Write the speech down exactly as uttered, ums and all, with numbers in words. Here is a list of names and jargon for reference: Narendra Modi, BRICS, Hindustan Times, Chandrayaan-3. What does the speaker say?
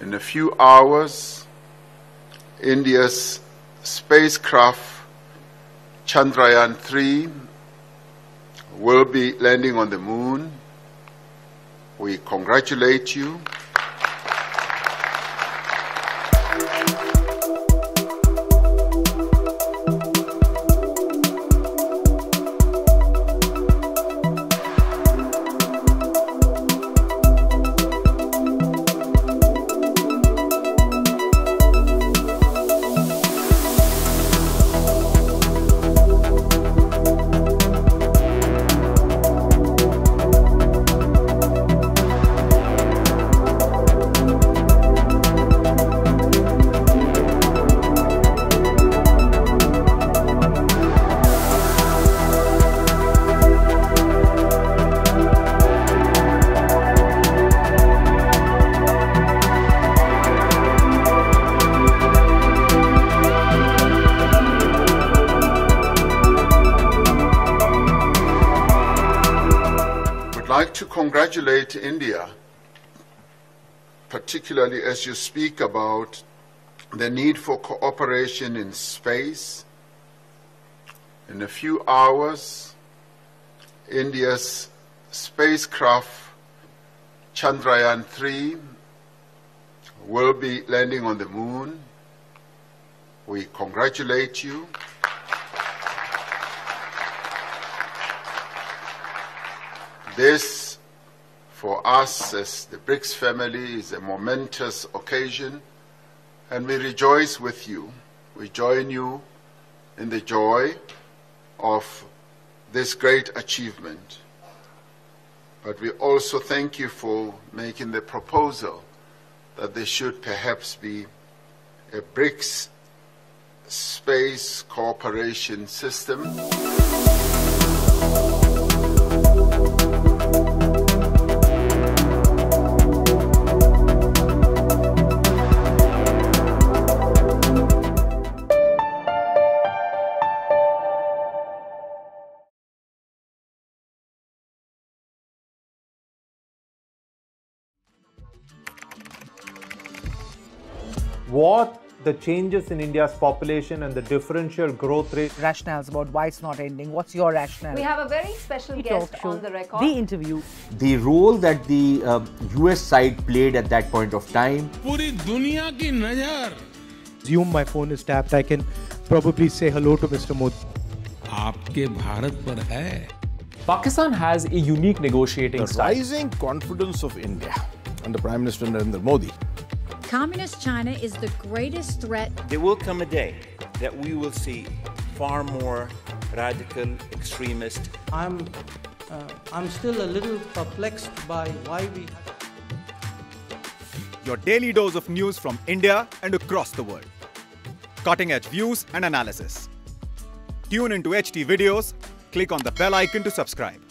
In a few hours, India's spacecraft Chandrayaan three will be landing on the moon. We congratulate you. I'd like to congratulate India, particularly as you speak about the need for cooperation in space. In a few hours, India's spacecraft Chandrayaan three will be landing on the moon. We congratulate you. This, for us as the BRICS family, is a momentous occasion, and we rejoice with you. We join you in the joy of this great achievement. But we also thank you for making the proposal that there should perhaps be a BRICS space cooperation system. What the changes in India's population and the differential growth rate. Rationales about why it's not ending. What's your rationale? We have a very special the guest on the record. The interview. The role that the uh, U S side played at that point of time. Puri dunia ki nazar. Assume my phone is tapped. I can probably say hello to Mister Modi. Aapke Bharat par hai. Pakistan has a unique negotiating the style. The rising confidence of India under Prime Minister Narendra Modi. Communist China is the greatest threat. There will come a day that we will see far more radical extremists. I'm, uh, I'm still a little perplexed by why we... Your daily dose of news from India and across the world. Cutting-edge views and analysis. Tune into H T videos, click on the bell icon to subscribe.